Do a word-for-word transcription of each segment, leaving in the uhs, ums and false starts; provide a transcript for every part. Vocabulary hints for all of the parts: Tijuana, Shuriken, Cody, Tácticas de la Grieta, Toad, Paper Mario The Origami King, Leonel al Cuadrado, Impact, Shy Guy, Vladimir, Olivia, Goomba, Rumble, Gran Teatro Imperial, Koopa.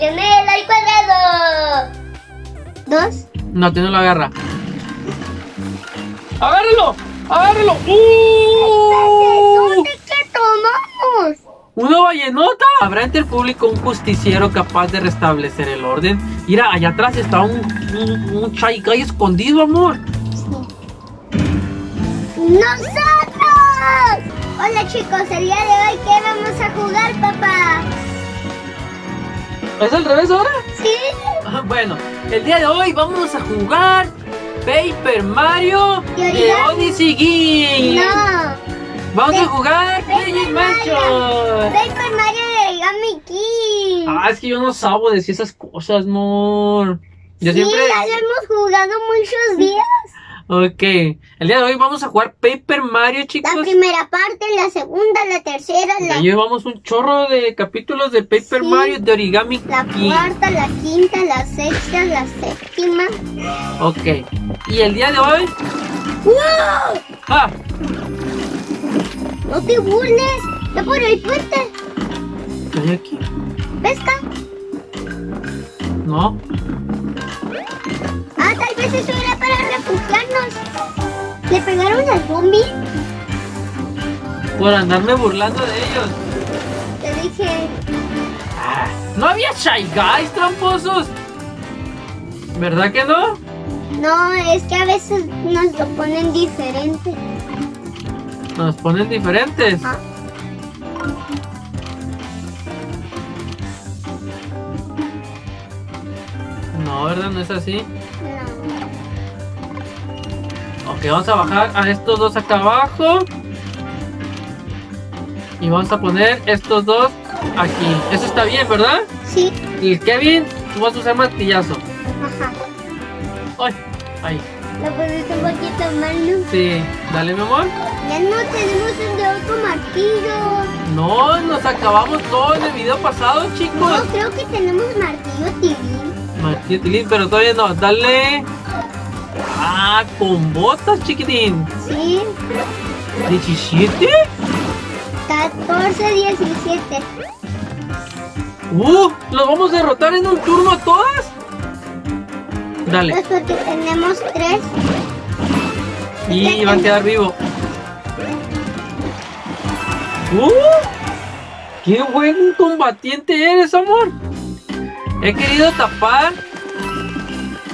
Leonel al cuadrado. ¿Dos? No, te no lo agarra. ¡Agárralo! ¡Agárralo! ¡Uh! ¿Qué tomamos? ¡Una ballenota! ¿Habrá entre el público un justiciero capaz de restablecer el orden? Mira, allá atrás está un, un, un Shy Guy escondido, amor. ¡Nosotros! Hola chicos, el día de hoy, ¿qué vamos a jugar, papá? ¿Es al revés ahora? Sí. Bueno, el día de hoy vamos a jugar Paper Mario The Origami King. No. Vamos Pe a jugar Paper Mario. Paper Mario The Origami King. Ah, es que yo no sabo decir esas cosas, amor. Yo sí, siempre... ya lo hemos jugado muchos días. Ok, el día de hoy vamos a jugar Paper Mario, chicos. La primera parte, la segunda, la tercera, la... Ya llevamos un chorro de capítulos de Paper sí. Mario de Origami King. La cuarta, la quinta, la sexta, la séptima. Ok, y el día de hoy... ¡Wow! ¡Ah! ¡No te burles! ¡Está por el puente! ¿Qué hay aquí? ¿Pesca? No. Ah, tal vez eso era para refugiarnos. ¿Le pegaron al zombie? Por andarme burlando de ellos. Te dije... Ah, ¿no había Shy Guys, tramposos? ¿Verdad que no? No, es que a veces nos lo ponen diferente. ¿Nos ponen diferentes? ¿Ah? No, ¿verdad? ¿No es así? No. Ok, vamos a bajar a estos dos acá abajo. Y vamos a poner estos dos aquí. Eso está bien, ¿verdad? Sí. Y Kevin, tú vas a usar martillazo. Ajá. ¡Ay! ¡Ay! ¿Lo pusiste un poquito mal, no? Sí. Dale, mi amor. Ya no tenemos un de otro martillo. No, nos acabamos todo en el video pasado, chicos. No, creo que tenemos martillo tibio. Martillo tilín, pero todavía no, dale. Ah, con botas, chiquitín. Sí. ¿diecisiete? catorce, diecisiete. Uh, ¿los vamos a derrotar en un turno a todas? Dale. Pues porque tenemos tres. Y este va a quedar vivo. Uh, qué buen combatiente eres, amor. He querido tapar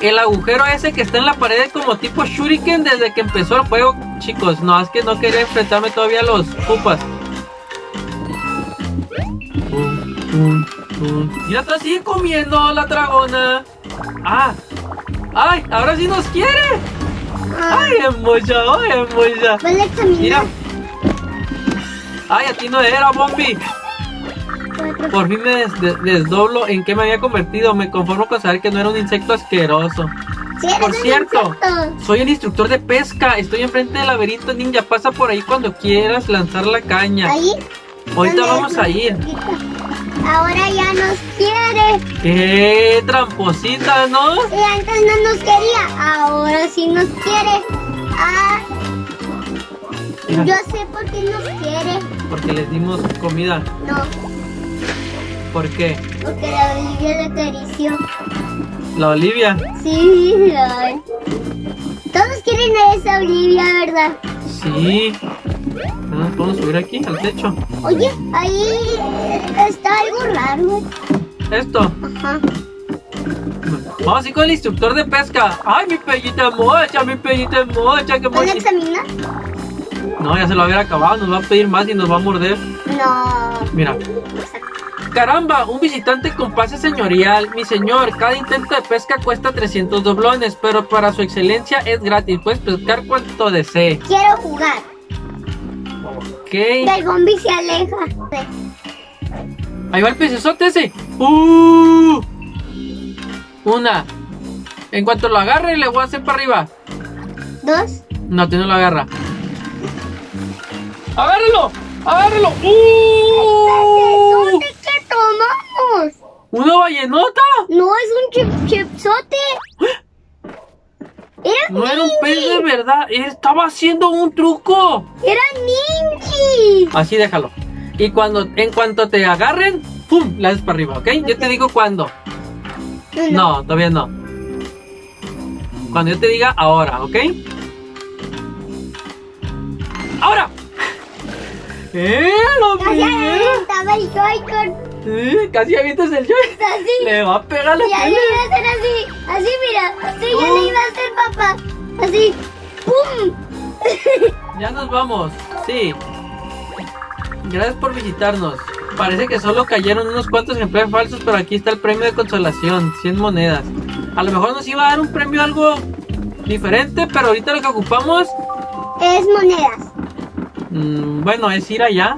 el agujero ese que está en la pared como tipo shuriken desde que empezó el juego, chicos. No, es que no quería enfrentarme todavía a los Koopas. Y la otra sigue comiendo, la dragona. ¡Ah! ¡Ay! ¡Ahora sí nos quiere! ¡Ay, embolla! ¡Ay, embolla! ¡Mira! ¡Ay, a ti no era, Bombi! Por fin me des des desdoblo en qué me había convertido. Me conformo con saber que no era un insecto asqueroso. Sí, por cierto, insecto. Soy el instructor de pesca. Estoy enfrente del laberinto ninja. Pasa por ahí cuando quieras lanzar la caña. ¿Ahí? Ahorita vamos a ir. Ahora ya nos quiere. ¡Qué tramposita, ¿no? Sí, antes no nos quería. Ahora sí nos quiere. Ah, yo sé por qué nos quiere. Porque les dimos comida. No. ¿Por qué? Porque la Olivia la acarició. ¿La Olivia? Sí, la... Todos quieren a esa Olivia, ¿verdad? Sí. ¿Podemos subir aquí, al techo? Oye, ahí está algo raro. ¿Esto? Ajá. Vamos a ir con el instructor de pesca. ¡Ay, mi pellita mocha, mi pellita mocha! ¿Lo examinas? No, ya se lo había acabado. Nos va a pedir más y nos va a morder. No. Mira. Caramba, un visitante con pase señorial. Mi señor, cada intento de pesca cuesta trescientos doblones, pero para su excelencia es gratis. Puedes pescar cuanto desee. Quiero jugar. Ok. El bombi se aleja. Ahí va el pecesote ese. ¡Uh! Una. En cuanto lo agarre, le voy a hacer para arriba. Dos. No, tú no lo agarra. ¡Agárralo! ¡Agárralo! ¡Uh! ¡Tomamos! ¿Una ballenota? No, es un chip, chipsote. Era no ninji. Era un pez de verdad. Estaba haciendo un truco. Era ninji. Así déjalo. Y cuando en cuanto te agarren, ¡pum! La haces para arriba, ¿ok? Yo te digo cuándo. No, todavía no. Cuando yo te diga ahora, ¿ok? ¡Ahora! ¡Eh! ¡Lo primero! ¿Eh? Casi avientas el joy. Así. Le va a pegar la tele. Iba a hacer así. Así, mira. Así oh. Ya le iba a hacer, papá. Así. ¡Pum! Ya nos vamos. Sí. Gracias por visitarnos. Parece que solo cayeron unos cuantos ejemplares falsos, pero aquí está el premio de consolación. cien monedas. A lo mejor nos iba a dar un premio algo diferente, pero ahorita lo que ocupamos... es monedas. Mm, bueno, es ir allá.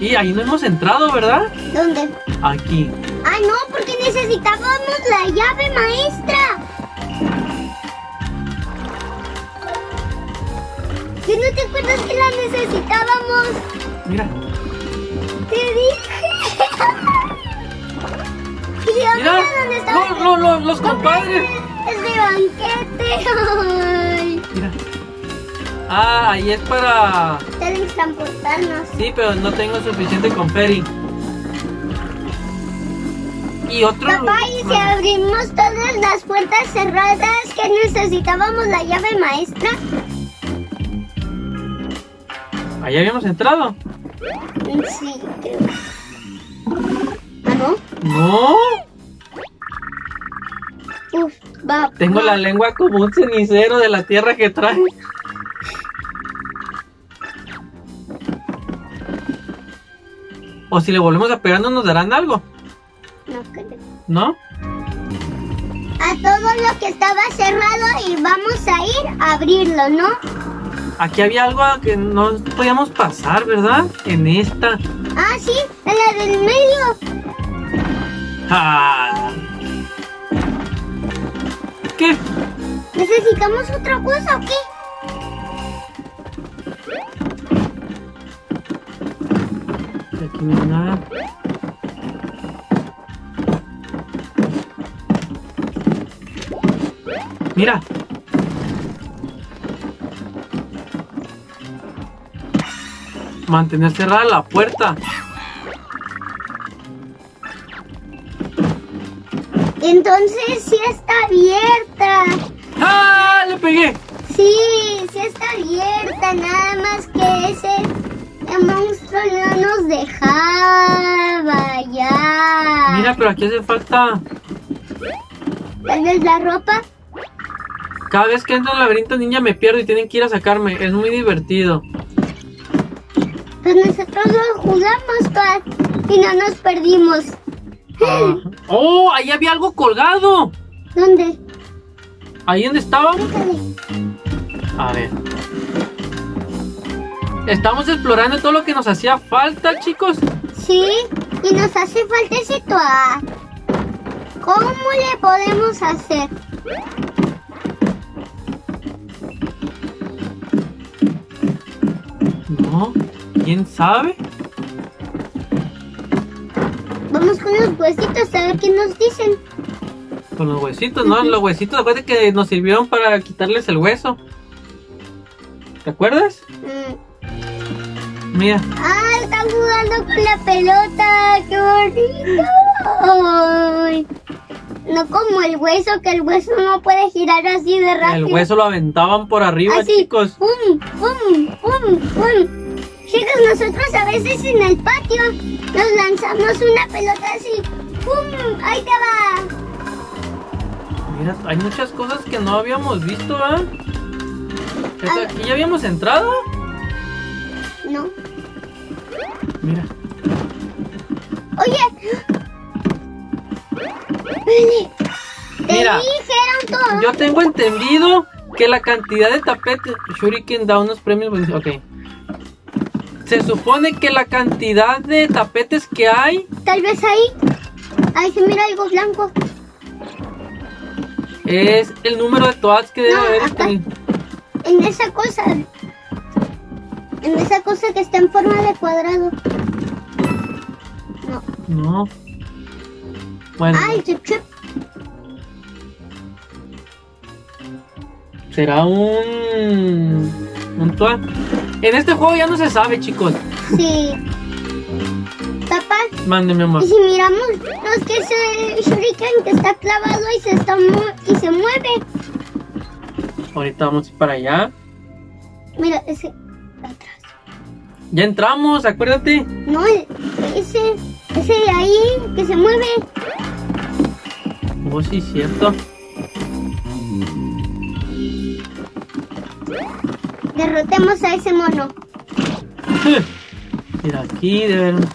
Y ahí no hemos entrado, ¿verdad? ¿Dónde? Aquí. Ah, no, porque necesitábamos la llave maestra. ¿Tú no te acuerdas que la necesitábamos? Mira. Te dije. Mira, mira dónde estaban. No, no, no, los compadres. Es de banquete. Ay. Mira. Ah, ahí es para... teletransportarnos. Sí, pero no tengo suficiente con Ferry. Y otro... Papá, y si ah. abrimos todas las puertas cerradas que necesitábamos la llave maestra. ¿Ahí habíamos entrado? Sí, creo. ¿Ah, no? ¿No? Uf, va. Tengo la lengua como un cenicero de la tierra que trae. O si le volvemos a pegar, ¿no nos darán algo? No creo. ¿No? A todo lo que estaba cerrado y vamos a ir a abrirlo, ¿no? Aquí había algo que no podíamos pasar, ¿verdad? En esta. Ah, sí, en la del medio. Ah. ¿Qué? ¿Necesitamos otra cosa o qué? Aquí no hay nada. Mira. Mantener cerrada la puerta. Entonces sí está abierta. ¡Ah! ¡Le pegué! Sí, sí está abierta. Nada más que ese... el monstruo no nos dejaba ya. Mira, pero aquí hace falta... ¿Tal vez la ropa? Cada vez que entro al laberinto ninja me pierdo y tienen que ir a sacarme. Es muy divertido. Pues nosotros lo jugamos, Toad, y no nos perdimos. Ah. ¡Oh! Ahí había algo colgado. ¿Dónde? ¿Ahí donde estábamos? A ver... estamos explorando todo lo que nos hacía falta, chicos. Sí, y nos hace falta ese Toad. ¿Cómo le podemos hacer? No, ¿quién sabe? Vamos con los huesitos a ver qué nos dicen. Con los huesitos, no, uh-huh. Los huesitos, acuérdate que nos sirvieron para quitarles el hueso. ¿Te acuerdas? Mm. Mira. Ah, están jugando con la pelota. ¡Qué bonito! Ay, no como el hueso, que el hueso no puede girar así de rápido. El hueso lo aventaban por arriba, así, chicos. ¡Pum, pum, pum, pum! Chicos, nosotros a veces en el patio nos lanzamos una pelota así. ¡Pum! ¡Ahí te va! Mira, hay muchas cosas que no habíamos visto, ¿verdad? ¿eh? ¿Aquí ya habíamos entrado? No. Mira. Oye. Te Mira, dijeron todo. Yo tengo entendido que la cantidad de tapetes... Shuriken da unos premios. Ok. Se supone que la cantidad de tapetes que hay... Tal vez ahí. Ahí se mira algo blanco. Es el número de toads que debe no, haber. Acá, en esa cosa... en esa cosa que está en forma de cuadrado. No. No. Bueno. Ay, chup, chup. Será un... un toad. En este juego ya no se sabe, chicos. Sí. Papá, papá. Mande, mi amor. Y si miramos, no es que ese shuriken que está clavado y se, está mu y se mueve. Ahorita vamos para allá. Mira, ese atrás. Ya entramos, acuérdate. No, ese, ese de ahí que se mueve. Oh, sí, cierto. Derrotemos a ese mono. Mira aquí, de ver...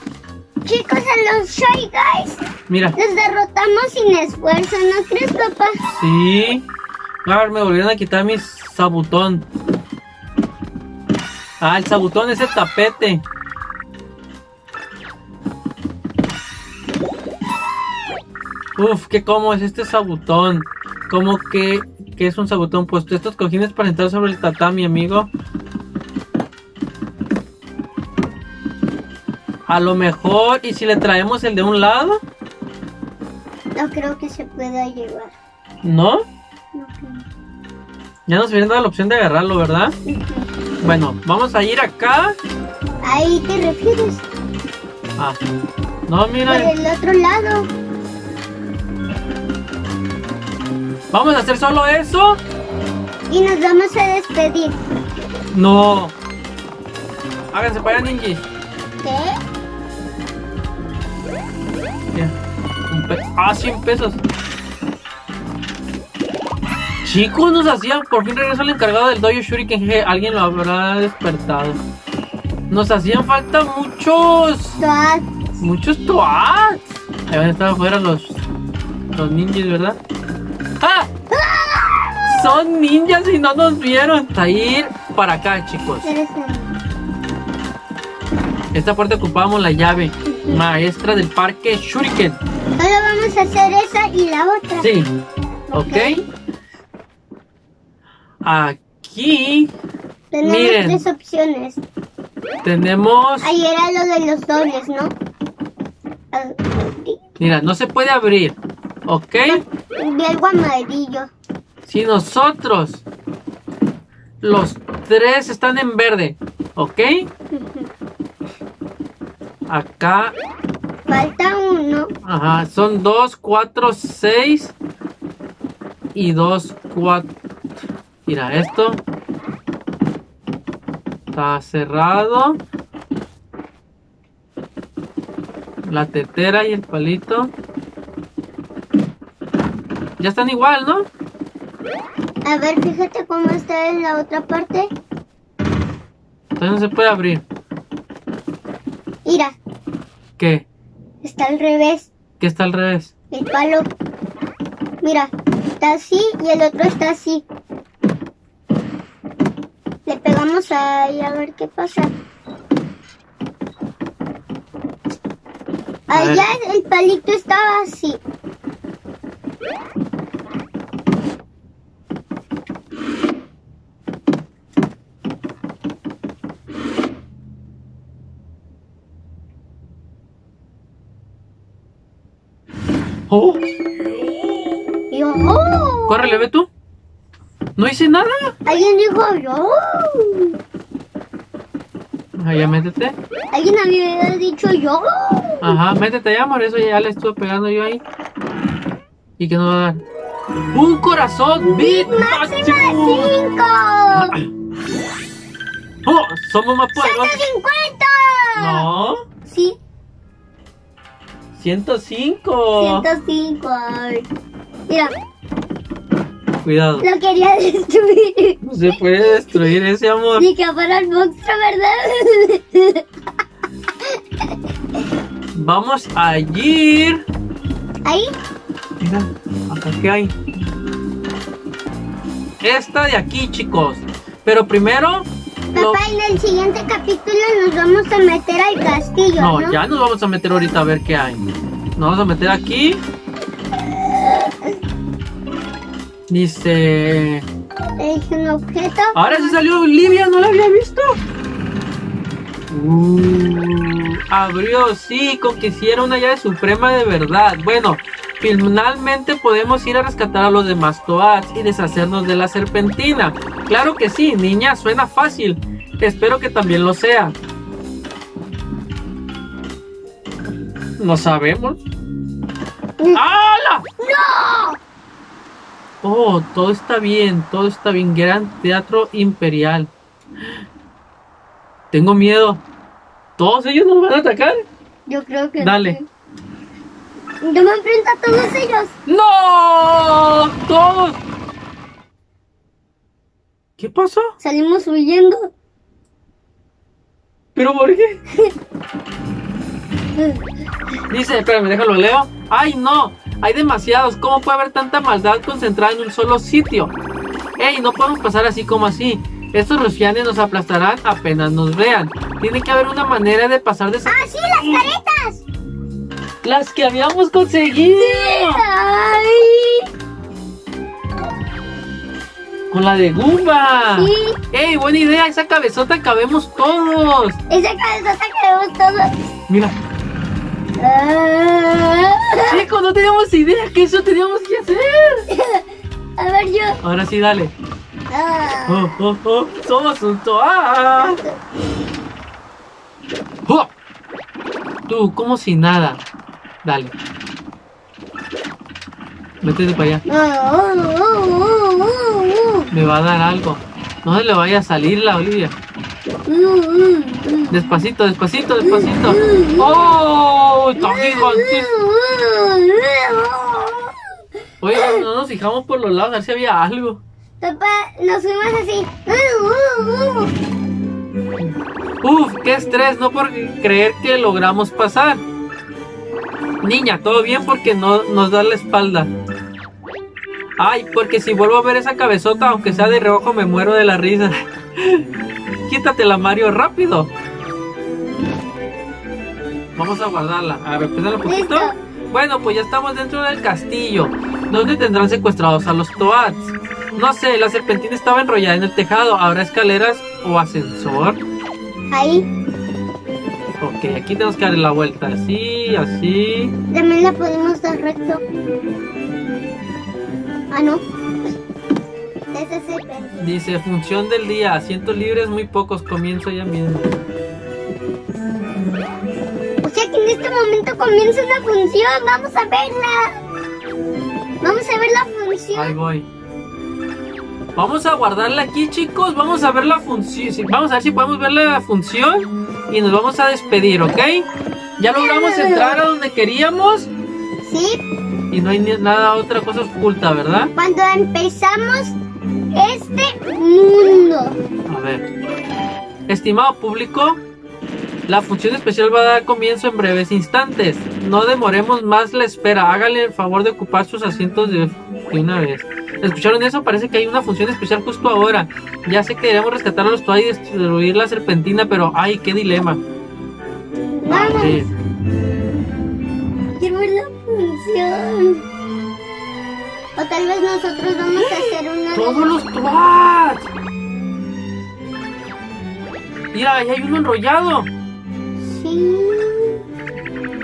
Chicos, a los Shy Guys. Mira. Los derrotamos sin esfuerzo, ¿no crees, papá? Sí. A ver, me volvieron a quitar mi sabutón. Ah, el sabutón es el tapete. Uf, ¿qué cómo es este sabutón? ¿Cómo que, que es un sabutón? Pues estos cojines para entrar sobre el tatami, amigo. A lo mejor, ¿y si le traemos el de un lado? No creo que se pueda llevar. ¿No? No creo. Ya nos viene la opción de agarrarlo, ¿verdad? Uh-huh. Bueno, vamos a ir acá. ¿Ahí te refieres? Ah, no, mira. Por el otro lado. ¿Vamos a hacer solo eso? Y nos vamos a despedir. No. Háganse para allá, ninjis. ¿Qué? Ah, cien pesos. Chicos, nos hacían. Por fin regresó el encargado del dojo shuriken. Jeje, alguien lo habrá despertado. Nos hacían falta muchos toads. Muchos toads. Ahí van a estar afuera los Los ninjas, ¿verdad? ¡Ah! ¡Ah! Son ninjas y no nos vieron. A ir para acá, chicos. Esta puerta ocupamos la llave maestra del parque shuriken. Ahora vamos a hacer esa y la otra. Sí, ok. Aquí tenemos, miren, tres opciones. Tenemos... Ahí era lo de los dobles, ¿no? Mira, no se puede abrir. Ok. Vi algo amarillo. Si nosotros... Los tres están en verde. Ok. Acá... Falta uno. Ajá, son dos, cuatro, seis y dos, cuatro. Mira esto. Está cerrado. La tetera y el palito. Ya están igual, ¿no? A ver, fíjate cómo está en la otra parte. Entonces no se puede abrir. Mira. ¿Qué? Está al revés. ¿Qué está al revés? El palo. Mira, está así y el otro está así. Le pegamos ahí a ver qué pasa. A Allá ver. El palito estaba así. Oh. Yo, oh. Córrele, ve tú. No hice nada. Alguien dijo yo. Ajá, ya métete. Alguien había dicho yo. Ajá, métete ya, amor. Eso ya le estuve pegando yo ahí. ¿Y qué nos va a dar? Un corazón. ¡Bit máximo cinco! ¡Oh! Somos más poderosos. ¡ciento cincuenta! No. Sí. ciento cinco. ciento cinco. Ay. Mira. Cuidado. Lo quería destruir. No se puede destruir ese amor. Ni que fuera el monstruo, ¿verdad? Vamos a ir. ¿Ahí? Mira, acá que hay. Esta de aquí, chicos. Pero primero... Papá, no. En el siguiente capítulo nos vamos a meter al castillo, ¿no? No, ya nos vamos a meter ahorita a ver qué hay. Nos vamos a meter aquí. Dice... Es un objeto. Ahora se salió Olivia, ¿no la había visto? Uh, abrió, sí, con que hiciera una llave suprema de verdad. Bueno, finalmente podemos ir a rescatar a los demás toads y deshacernos de la serpentina. Claro que sí, niña, suena fácil. Espero que también lo sea. No sabemos. ¡Hala! ¡No! Oh, todo está bien, todo está bien. Gran Teatro Imperial. Tengo miedo. ¿Todos ellos nos van a atacar? Yo creo que... Dale. No. Yo me enfrento a todos ellos. ¡No! ¡Todos! ¿Qué pasó? Salimos huyendo. ¿Pero por qué? Dice, espérame, déjalo, leo. ¡Ay, no! Hay demasiados. ¿Cómo puede haber tanta maldad concentrada en un solo sitio? ¡Ey, no podemos pasar así como así! Estos rufianes nos aplastarán apenas nos vean. Tiene que haber una manera de pasar de... ¡Ah, sí! ¡Las caretas! ¡Las que habíamos conseguido! Sí, ay. ¡Con la de Goomba! Sí. ¡Ey, buena idea! ¡Esa cabezota cabemos todos! ¡Esa cabezota cabemos todos! ¡Mira! Ah. ¡Chicos, no teníamos idea que eso teníamos que hacer! A ver yo... Ahora sí, dale. Ah. Oh, oh, oh. ¡Somos un Toad! Oh. Tú, como si nada. Dale. Métete para allá. Oh, oh, oh, oh, oh. Me va a dar algo. No se le vaya a salir la Olivia. Mm, mm, mm. Despacito, despacito, despacito. Mm, mm, ¡Oh! ¡Está mm, mm, mm, Oye, no nos fijamos por los lados a ver si había algo. Papá, nos fuimos así. Uh, uh, uh. Uf, qué estrés, no por creer que logramos pasar. Niña, todo bien porque no nos da la espalda. Ay, porque si vuelvo a ver esa cabezota, aunque sea de reojo, me muero de la risa. Quítatela, Mario, rápido. Vamos a guardarla. A ver, pésala un poquito. Bueno, pues ya estamos dentro del castillo. ¿Dónde tendrán secuestrados a los Toads? No sé, la serpentina estaba enrollada en el tejado. ¿Habrá escaleras o ascensor? Ahí. Ok, aquí tenemos que dar la vuelta, así, así. También la podemos dar recto. Ah, no. T C C P. Dice, función del día, asientos libres muy pocos, comienzo ya mismo. O sea que en este momento comienza una función, vamos a verla. Vamos a ver la función. Ahí voy. Vamos a guardarla aquí, chicos. Vamos a ver la función. Vamos a ver si podemos ver la función. Y nos vamos a despedir, ¿ok? Ya logramos entrar a donde queríamos. Sí. Y no hay ni nada, otra cosa oculta, ¿verdad? Cuando empezamos este mundo. A ver. Estimado público, la función especial va a dar comienzo en breves instantes. No demoremos más la espera. Háganle el favor de ocupar sus asientos de una vez. ¿Escucharon eso? Parece que hay una función especial justo ahora. Ya sé que debemos rescatar a los Toads y destruir la serpentina, pero ¡ay, qué dilema! ¡Vamos! Sí. ¡Quiero ver la función! O tal vez nosotros vamos a hacer una... ¡Todos los Toads! ¡Mira, ahí hay uno enrollado! Sí...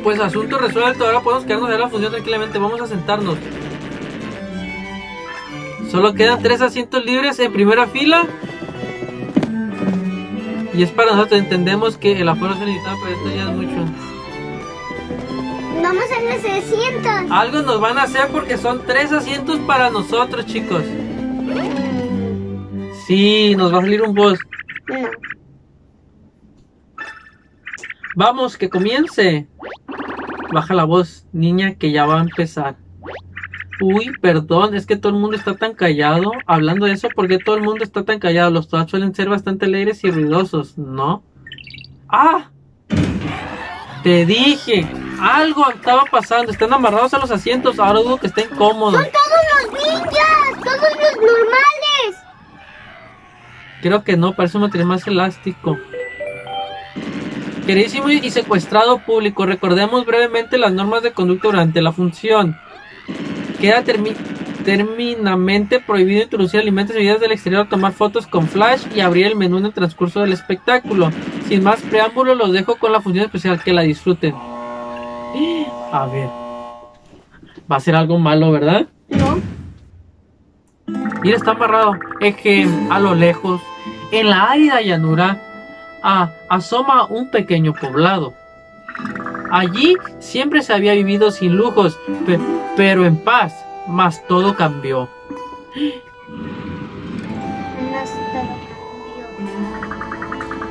Pues asunto resuelto, ahora podemos quedarnos de la función tranquilamente. Vamos a sentarnos. Solo quedan tres asientos libres en primera fila. Y es para nosotros, entendemos que el aforo se necesita, pero esto ya es mucho. Vamos a los asientos. Algo nos van a hacer porque son tres asientos para nosotros, chicos. Sí, nos va a salir un boss. No. Vamos, que comience. Baja la voz, niña, que ya va a empezar. Uy, perdón, es que todo el mundo está tan callado. Hablando de eso, ¿por qué todo el mundo está tan callado? Los Toads suelen ser bastante alegres y ruidosos, ¿no? ¡Ah! Te dije, algo estaba pasando. Están amarrados a los asientos, ahora dudo que estén cómodos. ¡Son todos los ninjas! ¡Todos los normales! Creo que no, parece un material más elástico. Queridísimo y secuestrado público, recordemos brevemente las normas de conducta durante la función. Queda terminantemente prohibido introducir alimentos y bebidas del exterior, tomar fotos con flash y abrir el menú en el transcurso del espectáculo. Sin más preámbulos, los dejo con la función especial, que la disfruten. A ver. Va a ser algo malo, ¿verdad? No. Mira, está amarrado. Eje, a lo lejos, en la árida llanura, ah, asoma un pequeño poblado. Allí siempre se había vivido sin lujos, pe pero en paz. Mas todo cambió.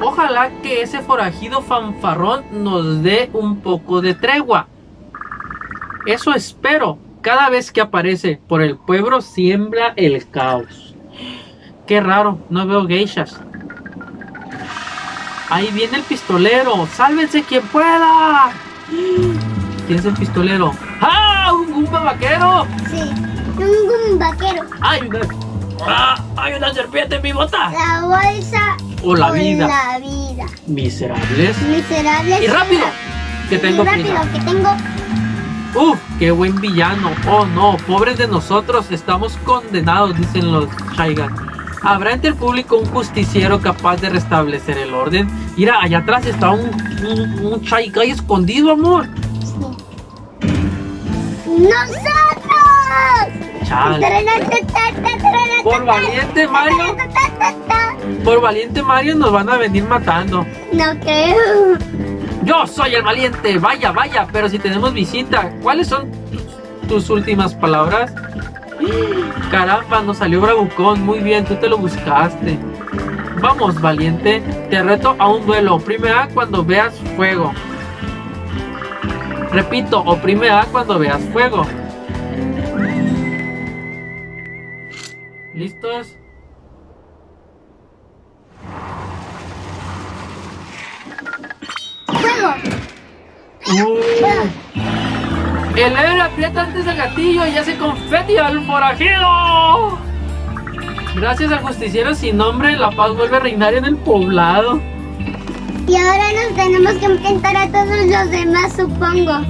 Ojalá que ese forajido fanfarrón nos dé un poco de tregua. Eso espero. Cada vez que aparece por el pueblo siembra el caos. Qué raro, no veo geishas. Ahí viene el pistolero. ¡Sálvense quien pueda! ¿Quién es el pistolero? ¡Ah! ¡Un Goomba vaquero! Sí, un Goomba vaquero. ¡Ay, una, ah, hay una serpiente en mi bota! La bolsa o la, o vida. la vida. Miserables. Miserables. Y rápido, que tengo y rápido, prisa. que tengo... ¡Uf! ¡Qué buen villano! ¡Oh no! ¡Pobres de nosotros! Estamos condenados, dicen los Shy Guy. ¿Habrá entre el público un justiciero capaz de restablecer el orden? Mira, allá atrás está un, un, un Shy Guy escondido, amor. Sí. ¡Nosotros! Chale. Por valiente Mario. Por valiente Mario nos van a venir matando. No creo. Yo soy el valiente, vaya, vaya, pero si tenemos visita, ¿cuáles son tus últimas palabras? Caramba, nos salió bravucón, muy bien, tú te lo buscaste. Vamos, valiente, te reto a un duelo, oprime A cuando veas fuego. Repito, oprime A cuando veas fuego. ¿Listos? Uh, el héroe aprieta antes el gatillo y ya se confeti al forajido. Gracias al justiciero sin nombre, la paz vuelve a reinar en el poblado. Y ahora nos tenemos que enfrentar a todos los demás, supongo.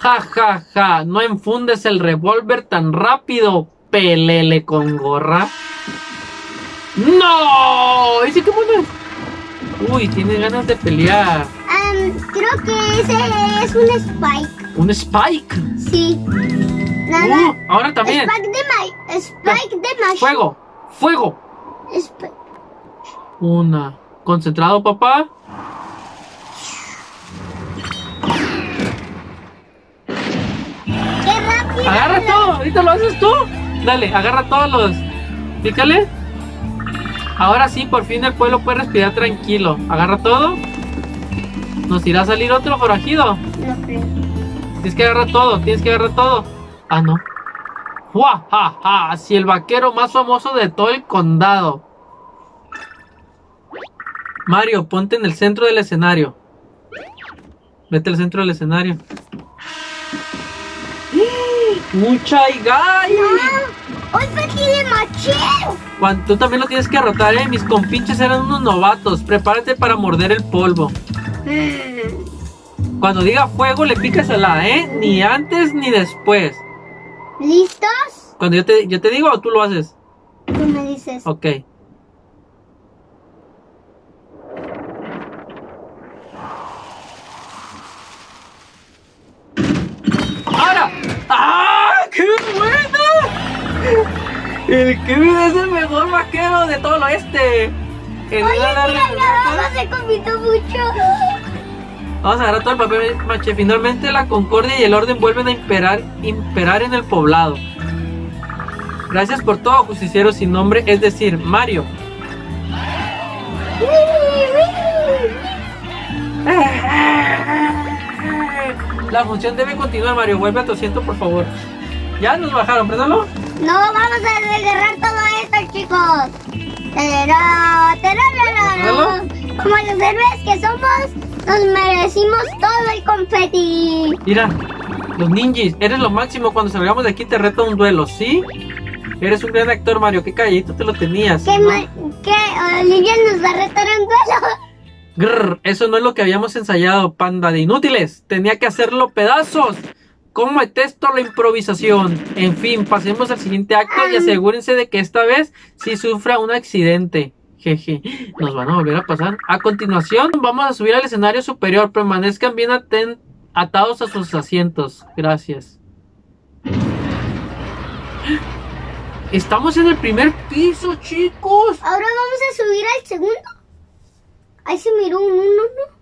Ja, ja, ja. No enfundes el revólver tan rápido, pelele con gorra. ¡No! ¿Ese qué mono es? Uy, tiene ganas de pelear. Um, creo que ese es un Spike. ¿Un Spike? Sí. Nada. Uh, ahora también. Spike de, Spike de mash. Fuego, fuego. Spike. Una. ¿Concentrado, papá? ¡Qué rápido! Agarra la... todo, ahorita lo haces tú. Dale, agarra todos los. Pícale. Ahora sí, por fin el pueblo puede respirar tranquilo. Agarra todo. ¿Nos irá a salir otro forajido? No creo. Tienes que agarrar todo, tienes que agarrar todo. Ah, no. ¡Jua, ja, ja! Si el vaquero más famoso de todo el condado. Mario, ponte en el centro del escenario. Vete al centro del escenario. ¡Mucha y gay! ¡Hoy tiene machero! Juan, tú también lo tienes que rotar, ¿eh? Mis compinches eran unos novatos. Prepárate para morder el polvo. Mm. Cuando diga fuego, le picas a la, ¿eh? Ni antes ni después. ¿Listos? Cuando yo te, yo te digo, ¿o tú lo haces? Tú me dices. Ok. ¡Ahora! ¡Ah! ¡Qué bueno! El Koopa es el mejor vaquero de todo el oeste. El Oye, mira, la se convirtió mucho. Vamos a agarrar todo el papel maché. Finalmente la concordia y el orden vuelven a imperar, imperar en el poblado. Gracias por todo, justiciero sin nombre, es decir, Mario. La función debe continuar, Mario. Vuelve a tu asiento, por favor. Ya nos bajaron, perdónalo. No, vamos a desgarrar todo esto, chicos. Terá, terá, terá, terá. Como los héroes que somos, nos merecimos todo el confeti. Mira, los ninjas, eres lo máximo. Cuando salgamos de aquí te reto un duelo, ¿sí? Eres un gran actor, Mario, qué calladito te lo tenías. Que, ¿no? que Olivia nos va a retar un duelo. Grr, eso no es lo que habíamos ensayado, panda de inútiles. Tenía que hacerlo pedazos. ¿Cómo detesto la improvisación? En fin, pasemos al siguiente acto y asegúrense de que esta vez sí sufra un accidente. Jeje, nos van a volver a pasar. A continuación, vamos a subir al escenario superior. Permanezcan bien atados a sus asientos. Gracias. Estamos en el primer piso, chicos. Ahora vamos a subir al segundo. Ahí se miró un uno, ¿no?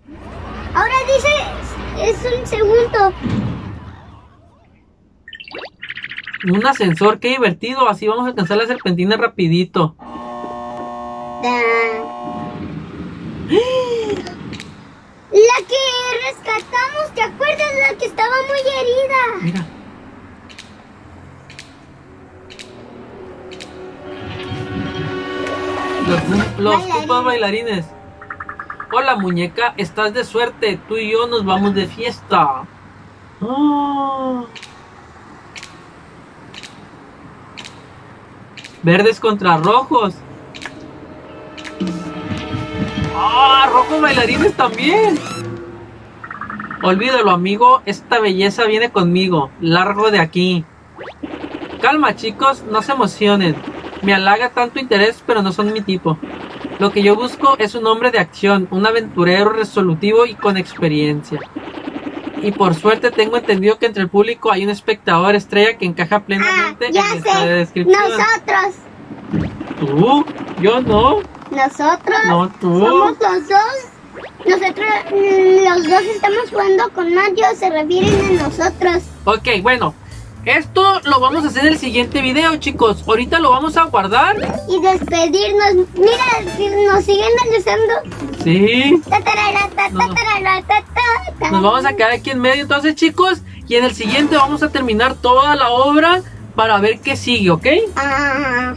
Ahora dice, es un segundo. Un ascensor, qué divertido. Así vamos a alcanzar la serpentina rapidito. La que rescatamos, ¿te acuerdas? La que estaba muy herida. Mira. Los, los Bailarín. Koopas bailarines. Hola muñeca, estás de suerte. Tú y yo nos vamos de fiesta. Oh. Verdes contra rojos. ¡Ah! ¡Oh, rojos bailarines también! Olvídalo, amigo. Esta belleza viene conmigo. Largo de aquí. Calma, chicos. No se emocionen. Me halaga tanto interés, pero no son mi tipo. Lo que yo busco es un hombre de acción, un aventurero resolutivo y con experiencia. Y por suerte tengo entendido que entre el público hay un espectador estrella que encaja plenamente ah, ya en esta sé. descripción. Nosotros. ¿Tú? Yo no. Nosotros. No, tú. Somos los dos. Nosotros, los dos estamos jugando con Mario. Se refieren a nosotros. Ok, bueno. Esto lo vamos a hacer en el siguiente video, chicos. Ahorita lo vamos a guardar y despedirnos. Mira, nos siguen analizando. Sí. No, no. Nos vamos a quedar aquí en medio entonces, chicos. Y en el siguiente vamos a terminar toda la obra para ver qué sigue, ¿ok? Ajá.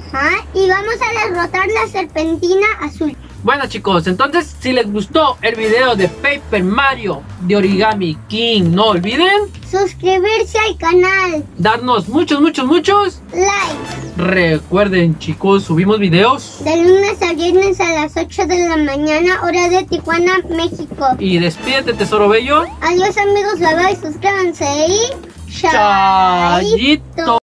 Y vamos a derrotar la serpentina azul. Bueno, chicos, entonces si les gustó el video de Paper Mario de Origami King, no olviden suscribirse al canal, darnos muchos, muchos, muchos likes. Recuerden, chicos, subimos videos de lunes a viernes a las ocho de la mañana, hora de Tijuana, México. Y despídete, tesoro bello. Adiós, amigos, bye bye, suscríbanse y... ¡Chayito!